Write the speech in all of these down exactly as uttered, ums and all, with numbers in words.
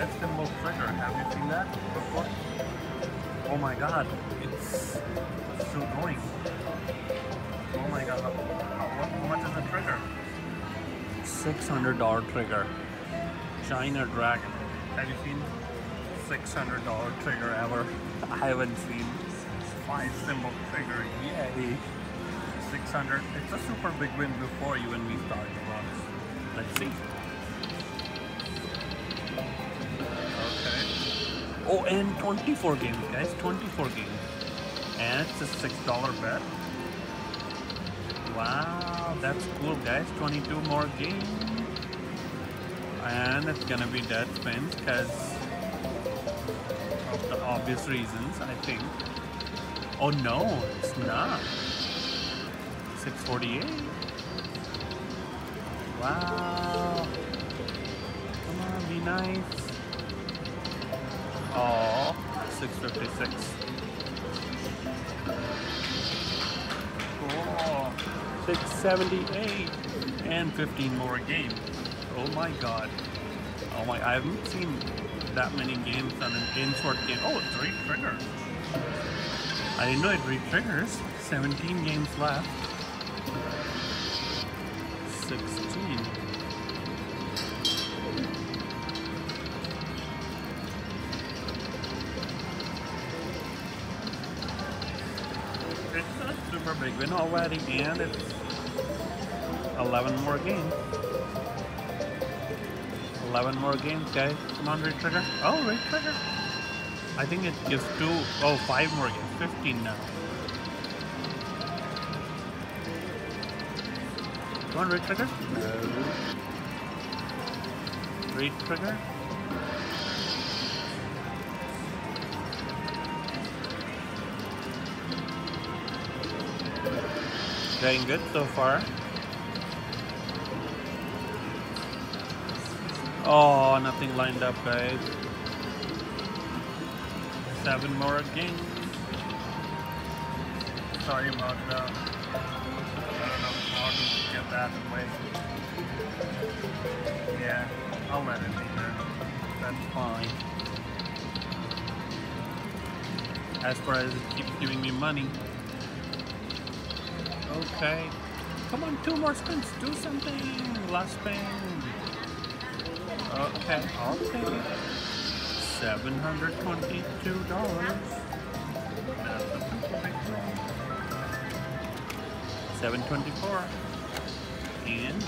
That's the most trigger. Have you seen that before? Oh my god, it's still going. Oh my god, how much is the trigger? six hundred dollar trigger. China Dragon. Have you seen six hundred dollar trigger ever? I haven't seen. Five symbol trigger, yay! six hundred. It's a super big win before you and me started about this. Let's see. Okay. Oh, and twenty-four games, guys. twenty-four games. And it's a six dollar bet. Wow, that's cool, guys. twenty-two more games. And it's gonna be dead spins because of the obvious reasons, I think. Oh no, it's not. six forty-eight. Wow. Come on, be nice. Oh, six fifty-six. Oh, six seventy-eight. And fifteen more games. Oh my god. Oh my, I haven't seen that many games on an in-sort game. Oh, three triggers. I didn't know it re-triggers. seventeen games left. sixteen. It's a super big win already, and it's eleven more games. eleven more games, guys. Come on, re-trigger. Oh, re-trigger. I think it gives two, oh, five more games, fifteen now. You want re-trigger? No. Re-trigger? Getting good so far. Oh, nothing lined up, guys. Seven more games. Sorry about that. I don't know how to get that away. Yeah, I'll let it be there. That's fine. As far as it keeps giving me money. Okay. Come on, two more spins. Do something. Last spin. Okay, I'll take it. seven hundred twenty-two dollars. seven twenty-four. And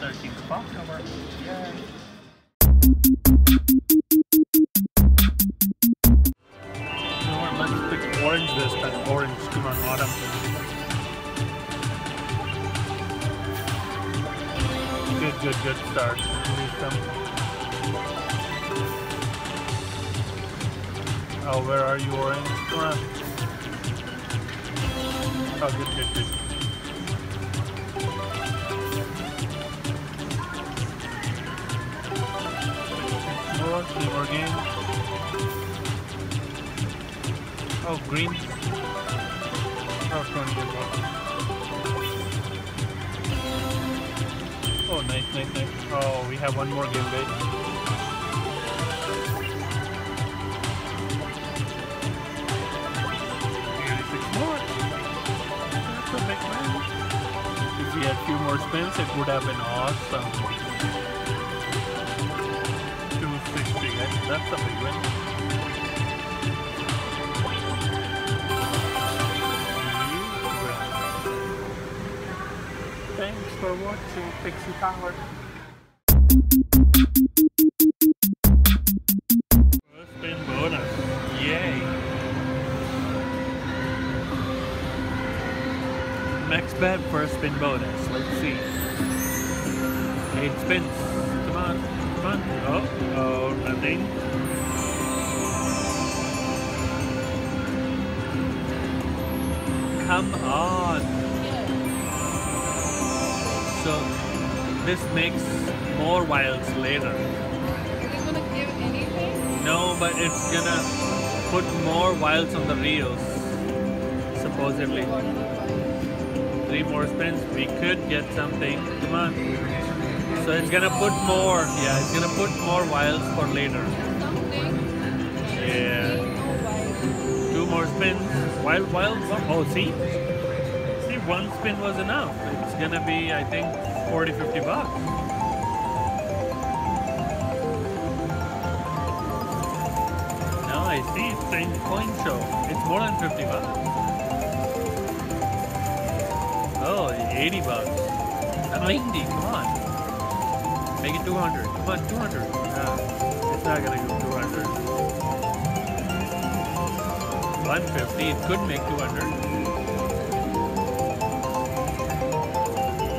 thirteenth of October. Yay. No, let's pick orange this time. Orange, come on, autumn. Good, good, good start. Need some. Oh, where are you, Orange? Come on. Oh, good, good, good. More, two more games. Oh, green. Oh, twenty-four. Oh, nice, nice, nice. Oh, we have one more game, babe. If we had few more spins, it would have been awesome. two sixty, that's a big win. Thanks for watching Pixie Power. First spin bonus. Yay! Max bet, first spin bonus. Let's see. Eight spins. Come on, come on. Oh, oh, nothing. Come on. So this makes more wilds later. Are they gonna give anything? No, but it's gonna put more wilds on the reels, supposedly. Three more spins, we could get something. Come on. So it's gonna put more, yeah, it's gonna put more vials for later. Yeah. Two more spins. Wild vials? Oh, see? See, one spin was enough. It's gonna be, I think, forty, fifty bucks. I see, it's in the coin show. It's more than fifty bucks. Oh, eighty bucks. ninety, come on. Make it two hundred. Come on, two hundred. No, it's not gonna go two hundred. one fifty, it could make two hundred.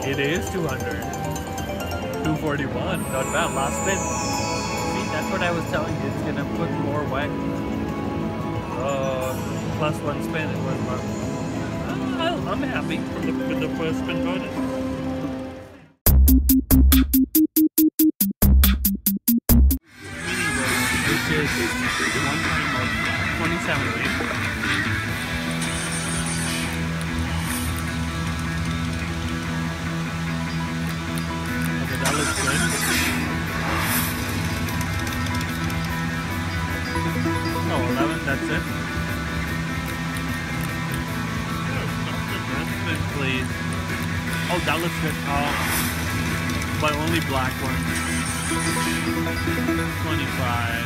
It is two hundred. two forty-one, not bad. Last spin. That's what I was telling you, it's gonna put more white. Uh, plus one spin and one mark. Uh, I'm happy with the first spin bonus. That's it. Please. Oh, that looks good. Oh, but only black one. twenty-five.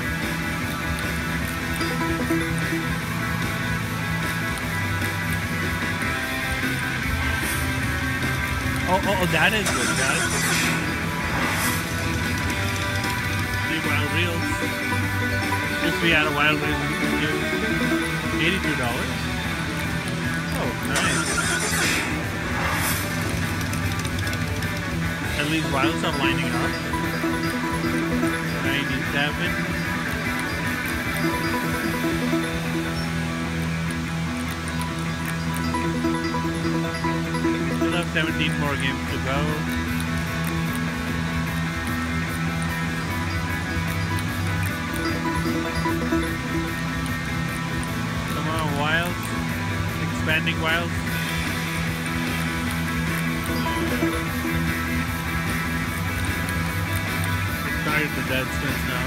Oh, oh, oh, that is good, guys. Three wild reels. Just we had a wild wheel we can do eighty-two dollars. Oh, nice. At least wilds are lining up. ninety-seven. Still have seventeen more games to go. Expanding wilds. Tired of the dead spins now.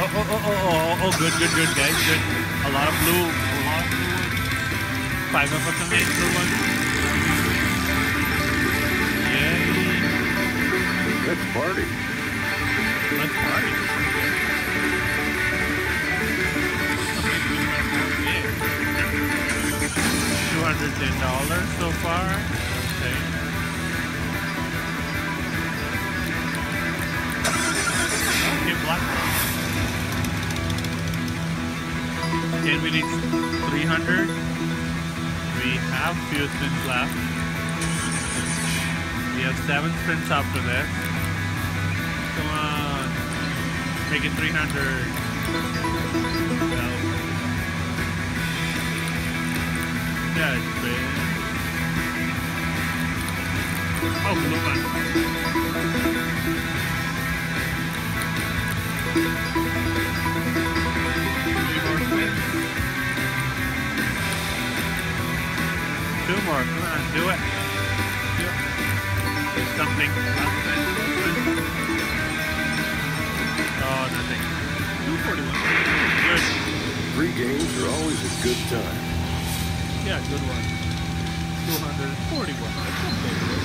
Oh, oh, oh, oh, oh, oh, good, good, good, guys, good. A lot of blue, a lot of blue. Five of us made blue one. Yay. Let's party. Let's party. two hundred ten dollars so far. Okay. Okay, black. Again, we need three hundred. We have few spins left. We have seven spins after that. Come on. Make it three hundred. Well, yeah, it's big. Oh, blue one. Three more spins. Two more, come on, do it. Do it. There's something. Oh, nothing. two forty-one. Good. Free games are always a good time. Yeah, good one. two forty-one.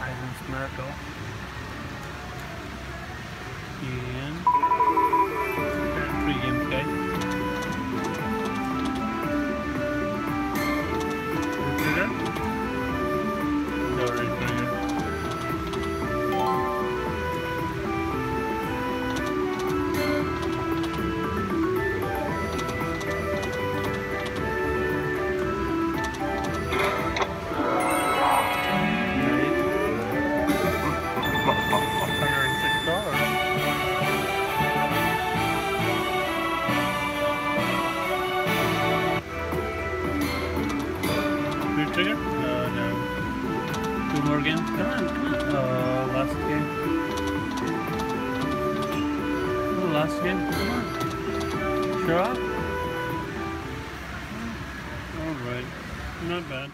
Island's Miracle. And three games, guys. Consider. Sorry, last again? Come on. Sure up? Alright. Not bad.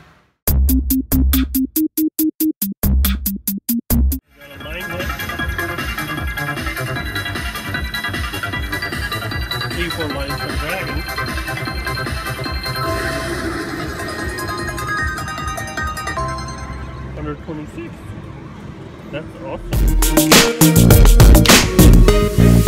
Got a line hook. Equal lines for dragon. one twenty-six. That's awesome.